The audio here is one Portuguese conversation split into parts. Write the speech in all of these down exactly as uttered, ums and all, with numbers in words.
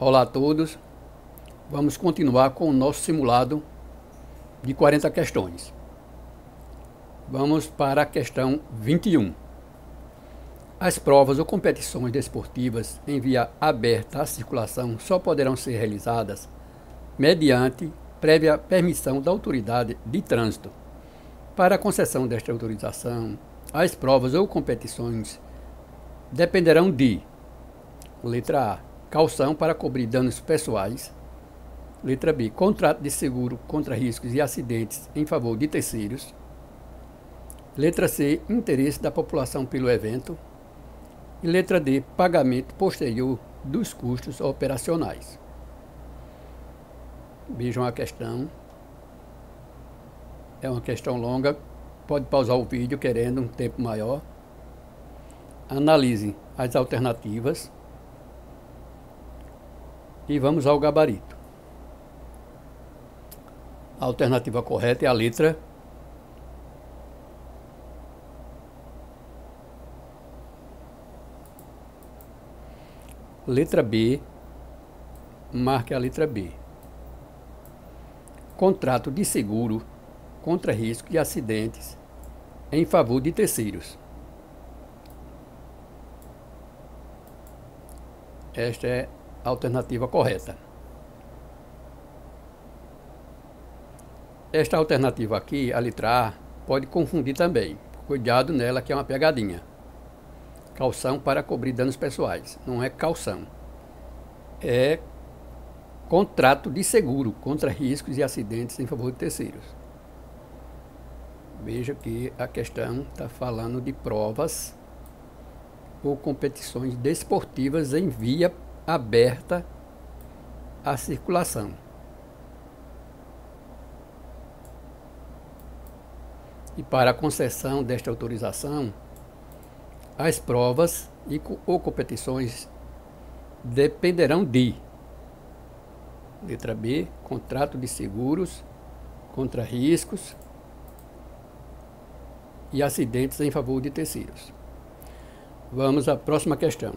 Olá a todos, vamos continuar com o nosso simulado de quarenta questões. Vamos para a questão vinte e um. As provas ou competições desportivas em via aberta à circulação só poderão ser realizadas mediante prévia permissão da autoridade de trânsito. Para a concessão desta autorização, as provas ou competições dependerão de: letra A, calção para cobrir danos pessoais; letra B, contrato de seguro contra riscos e acidentes em favor de terceiros; letra C, interesse da população pelo evento; e letra D, pagamento posterior dos custos operacionais. Vejam a questão. É uma questão longa, pode pausar o vídeo querendo um tempo maior. Analisem as alternativas. E vamos ao gabarito. A alternativa correta é a letra Letra B. Marque a letra B. Contrato de seguro contra risco de acidentes em favor de terceiros. Esta é a alternativa correta. Esta alternativa aqui, a letra A, pode confundir também. Cuidado nela, que é uma pegadinha. Calção para cobrir danos pessoais. Não é calção. É contrato de seguro contra riscos e acidentes em favor de terceiros. Veja que a questão está falando de provas ou competições desportivas em via aberta à circulação. E para a concessão desta autorização, as provas e ou competições dependerão de: letra B, contrato de seguros contra riscos e acidentes em favor de terceiros. Vamos à próxima questão.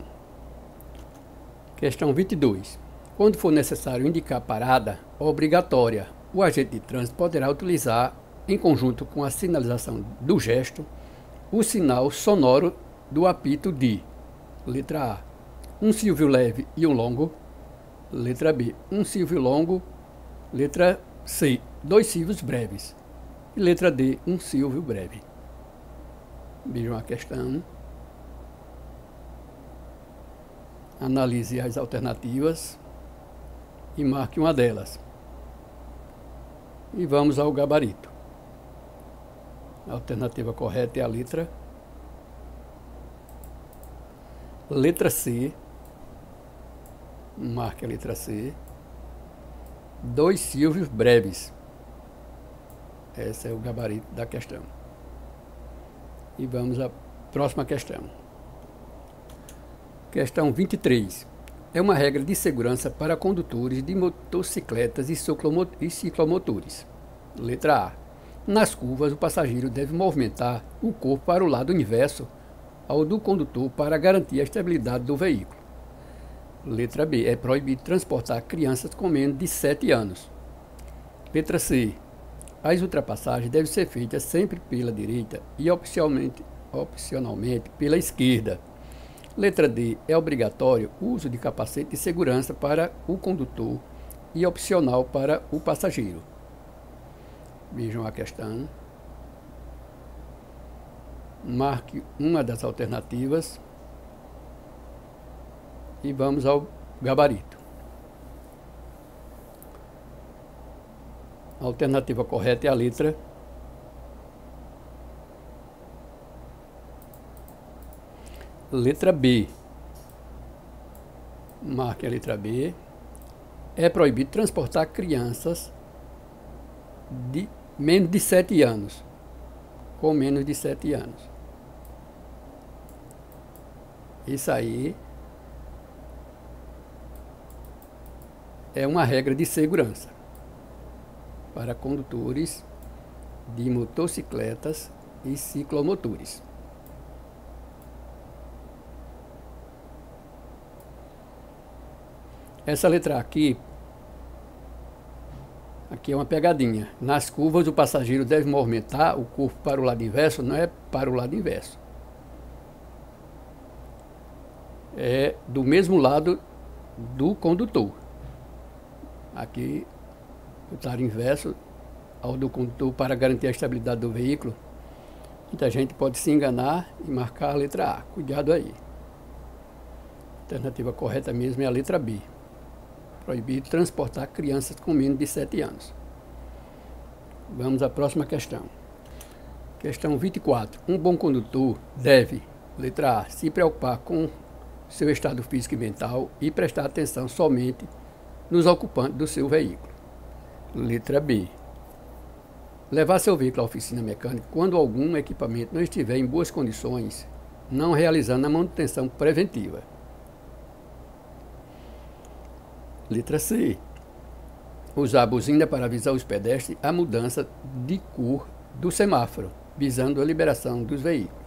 Questão vinte e dois. Quando for necessário indicar parada obrigatória, o agente de trânsito poderá utilizar, em conjunto com a sinalização do gesto, o sinal sonoro do apito de: letra A, um silvio leve e um longo; letra B, um silvio longo; letra C, dois silvios breves; e letra D, um silvio breve. Vejam a questão. Analise as alternativas e marque uma delas. E vamos ao gabarito. A alternativa correta é a letra Letra C. Marque a letra C. Dois silvios breves. Esse é o gabarito da questão. E vamos à próxima questão. Questão vinte e três. É uma regra de segurança para condutores de motocicletas e ciclomotores. Letra A. Nas curvas, o passageiro deve movimentar o corpo para o lado inverso ao do condutor para garantir a estabilidade do veículo. Letra B. É proibido transportar crianças com menos de sete anos. Letra C. As ultrapassagens devem ser feitas sempre pela direita e opcionalmente, opcionalmente pela esquerda. Letra D. É obrigatório o uso de capacete de segurança para o condutor e opcional para o passageiro. Vejam a questão. Marque uma das alternativas e vamos ao gabarito. A alternativa correta é a letra Letra B. Marque a letra B. É proibido transportar crianças de menos de sete anos. Com menos de sete anos. Isso aí é uma regra de segurança para condutores de motocicletas e ciclomotores. Essa letra aqui, aqui é uma pegadinha. Nas curvas o passageiro deve movimentar o corpo para o lado inverso, não é para o lado inverso. É do mesmo lado do condutor. Aqui o lado inverso ao do condutor para garantir a estabilidade do veículo. Muita gente pode se enganar e marcar a letra A. Cuidado aí. A alternativa correta mesmo é a letra B. Proibido transportar crianças com menos de sete anos. Vamos à próxima questão. Questão vinte e quatro. Um bom condutor deve, letra A, se preocupar com seu estado físico e mental e prestar atenção somente nos ocupantes do seu veículo. Letra B. Levar seu veículo à oficina mecânica quando algum equipamento não estiver em boas condições, não realizando a manutenção preventiva. Letra C. Usar a buzina para avisar os pedestres a mudança de cor do semáforo, visando a liberação dos veículos.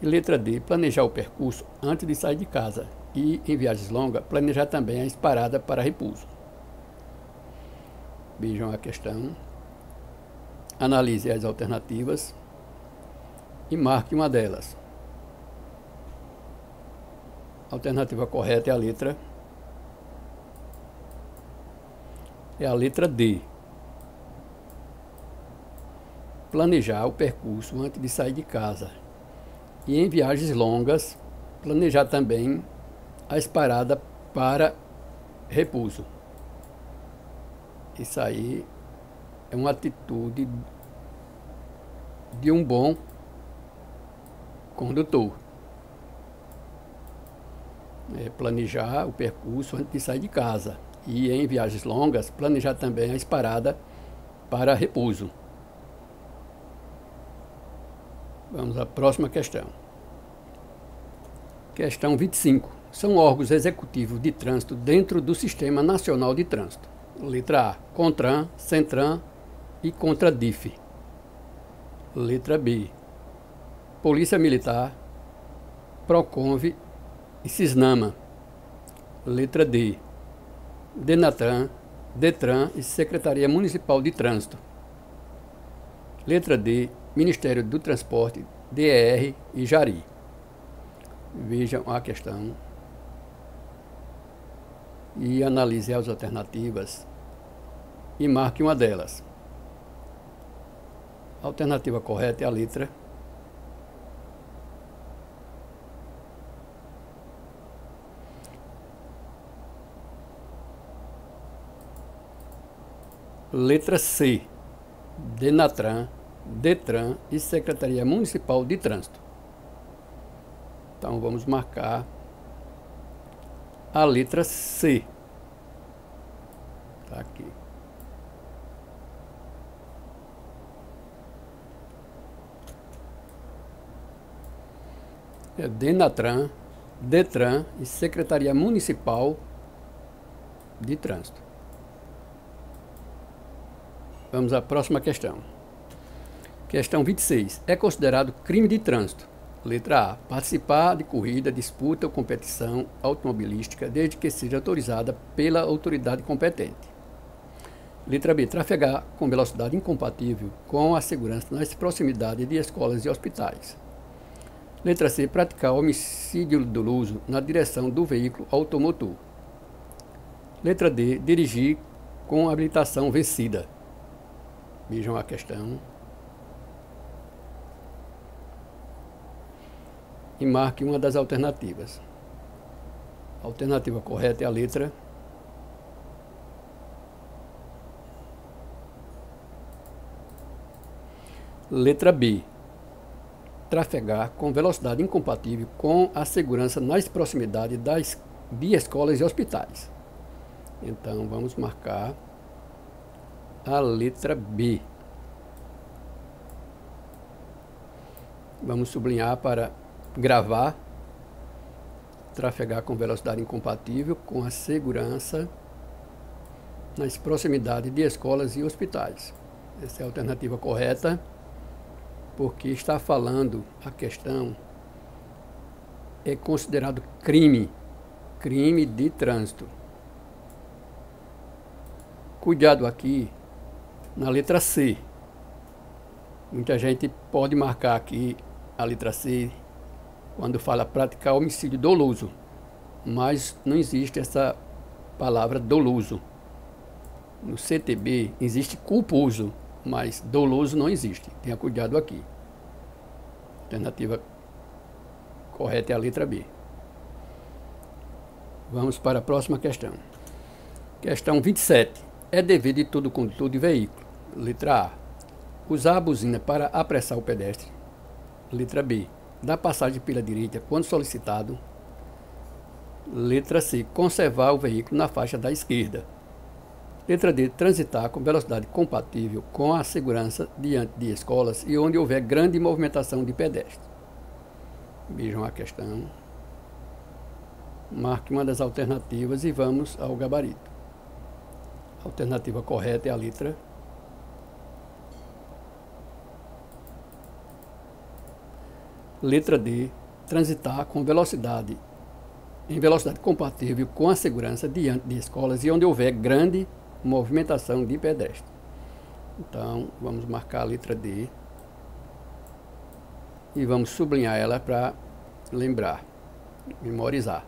E letra D. Planejar o percurso antes de sair de casa e, em viagens longas, planejar também as paradas para repouso. Vejam a questão. Analise as alternativas e marque uma delas. A alternativa correta é a letra é a letra D. Planejar o percurso antes de sair de casa e em viagens longas planejar também as paradas para repouso. Isso aí é uma atitude de um bom condutor. É planejar o percurso antes de sair de casa. E em viagens longas, planejar também as paradas para repouso. Vamos à próxima questão. Questão vinte e cinco. São órgãos executivos de trânsito dentro do Sistema Nacional de Trânsito. Letra A. CONTRAN, CENTRAN e CONTRADIF. Letra B. Polícia Militar, PROCONV e CISNAMA. Letra D. Denatran, Detran e Secretaria Municipal de Trânsito. Letra D. Ministério do Transporte, D E R e Jari. Vejam a questão e analise as alternativas e marque uma delas. A alternativa correta é a letra Letra C. Denatran, Detran e Secretaria Municipal de Trânsito. Então vamos marcar a letra C. Tá aqui. É Denatran, Detran e Secretaria Municipal de Trânsito. Vamos à próxima questão. Questão vinte e seis. É considerado crime de trânsito. Letra A. Participar de corrida, disputa ou competição automobilística, desde que seja autorizada pela autoridade competente. Letra B. Trafegar com velocidade incompatível com a segurança nas proximidades de escolas e hospitais. Letra C. Praticar homicídio doloso na direção do veículo automotor. Letra D. Dirigir com habilitação vencida. Vejam a questão e marque uma das alternativas. A alternativa correta é a letra Letra B. Trafegar com velocidade incompatível com a segurança nas proximidades das, de escolas e hospitais. Então vamos marcar a letra B. Vamos sublinhar para gravar. Trafegar com velocidade incompatível com a segurança nas proximidades de escolas e hospitais. Essa é a alternativa correta, porque está falando a questão é considerado crime crime de trânsito. Cuidado aqui na letra C. Muita gente pode marcar aqui a letra C quando fala praticar homicídio doloso, mas não existe essa palavra doloso. No C T B existe culposo, mas doloso não existe. Tenha cuidado aqui. Alternativa correta é a letra B. Vamos para a próxima questão. Questão vinte e sete. É dever de todo condutor de veículo. Letra A. Usar a buzina para apressar o pedestre. Letra B. Dar passagem pela direita quando solicitado. Letra C. Conservar o veículo na faixa da esquerda. Letra D. Transitar com velocidade compatível com a segurança diante de escolas e onde houver grande movimentação de pedestres. Vejam a questão. Marque uma das alternativas e vamos ao gabarito. A alternativa correta é a letra Letra D. Transitar com velocidade em velocidade compatível com a segurança diante de escolas e onde houver grande movimentação de pedestre. Então, vamos marcar a letra D e vamos sublinhar ela para lembrar, memorizar.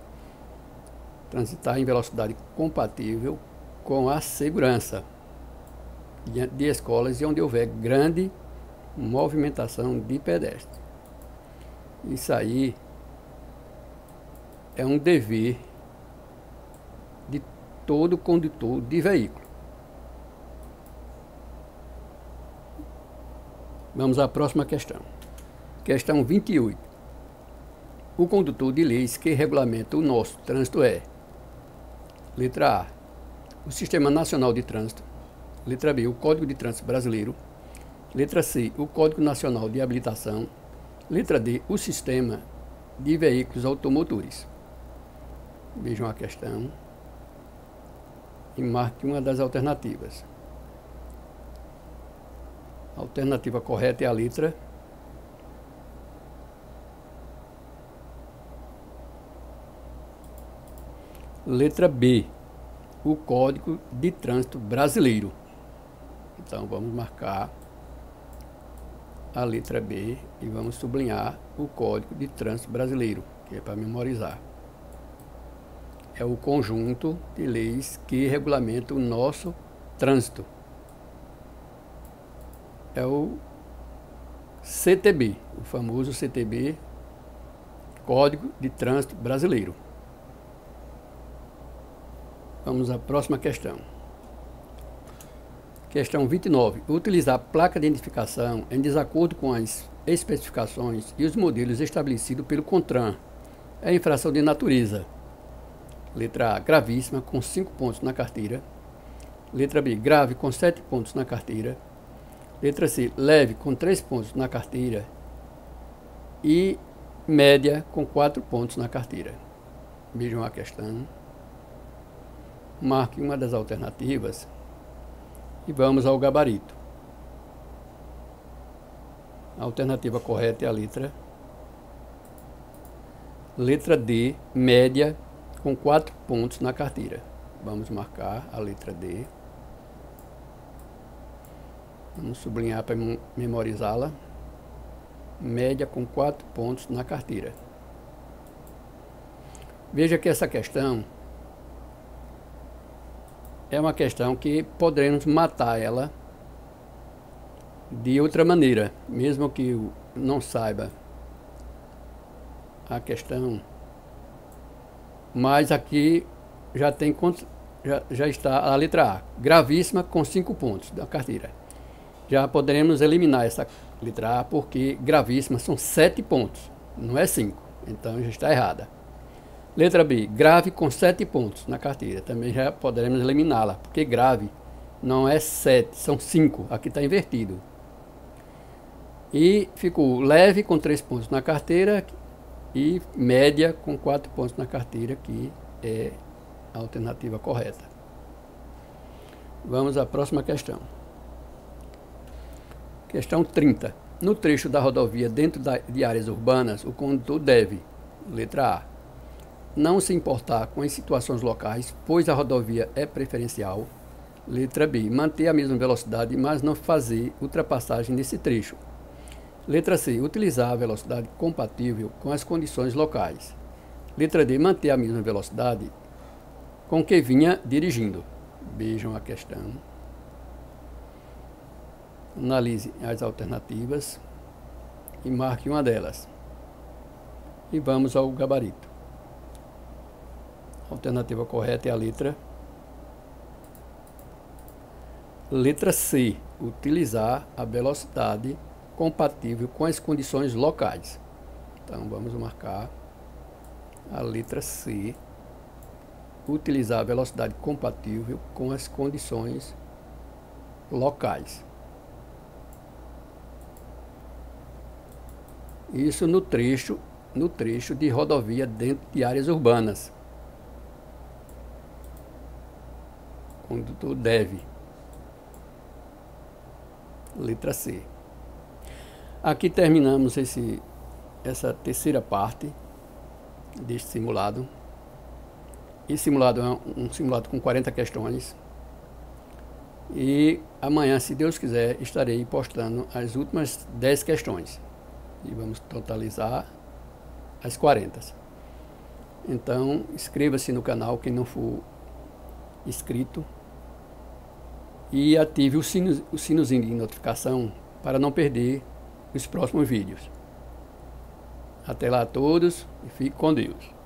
Transitar em velocidade compatível com a segurança diante de escolas e onde houver grande movimentação de pedestre. Isso aí é um dever de todo condutor de veículo. Vamos à próxima questão. Questão vinte e oito. O condutor de leis que regulamenta o nosso trânsito é: letra A, o Sistema Nacional de Trânsito. Letra B, o Código de Trânsito Brasileiro. Letra C, o Código Nacional de Habilitação. Letra D, o Sistema de Veículos Automotores. Vejam a questão e marque uma das alternativas. A alternativa correta é a letra Letra B, o Código de Trânsito Brasileiro. Então vamos marcar a letra B e vamos sublinhar o Código de Trânsito Brasileiro, que é para memorizar. É o conjunto de leis que regulamenta o nosso trânsito. É o C T B, o famoso C T B, Código de Trânsito Brasileiro. Vamos à próxima questão. Questão vinte e nove. Utilizar placa de identificação em desacordo com as especificações e os modelos estabelecidos pelo CONTRAN é infração de natureza. Letra A, gravíssima, com cinco pontos na carteira. Letra B, grave, com sete pontos na carteira. Letra C, leve, com três pontos na carteira. E média, com quatro pontos na carteira. Vejam a questão. Marque uma das alternativas e vamos ao gabarito. A alternativa correta é a letra Letra D, média, com quatro pontos na carteira. Vamos marcar a letra D. Vamos sublinhar para memorizá-la. Média com quatro pontos na carteira. Veja que essa questão é uma questão que poderemos matar ela de outra maneira, mesmo que eu não saiba a questão, mas aqui já tem já, já está a letra A, gravíssima, com cinco pontos da carteira. Já poderemos eliminar essa letra A, porque gravíssima são sete pontos, não é cinco, então já está errada. Letra B, grave, com sete pontos na carteira. Também já poderemos eliminá-la, porque grave não é sete, são cinco. Aqui está invertido. E ficou leve, com três pontos na carteira, e média, com quatro pontos na carteira, que é a alternativa correta. Vamos à próxima questão. Questão trinta. No trecho da rodovia dentro de áreas urbanas, o condutor deve: letra A, Não se importar com as situações locais, pois a rodovia é preferencial. Letra B. Manter a mesma velocidade, mas não fazer ultrapassagem nesse trecho. Letra C. Utilizar a velocidade compatível com as condições locais. Letra D. Manter a mesma velocidade com que vinha dirigindo. Vejam a questão. Analise as alternativas e marque uma delas. E vamos ao gabarito. A alternativa correta é a letra Letra C. Utilizar a velocidade compatível com as condições locais. Então vamos marcar a letra C. Utilizar a velocidade compatível com as condições locais. Isso no trecho, no trecho de rodovia dentro de áreas urbanas. O condutor deve. Letra C. Aqui terminamos esse, essa terceira parte deste simulado. Esse simulado é um simulado com quarenta questões. E amanhã, se Deus quiser, estarei postando as últimas dez questões. E vamos totalizar as quarenta. Então, inscreva-se no canal quem não for inscrito. E ative o, sino, o sinozinho de notificação para não perder os próximos vídeos. Até lá a todos e fique com Deus.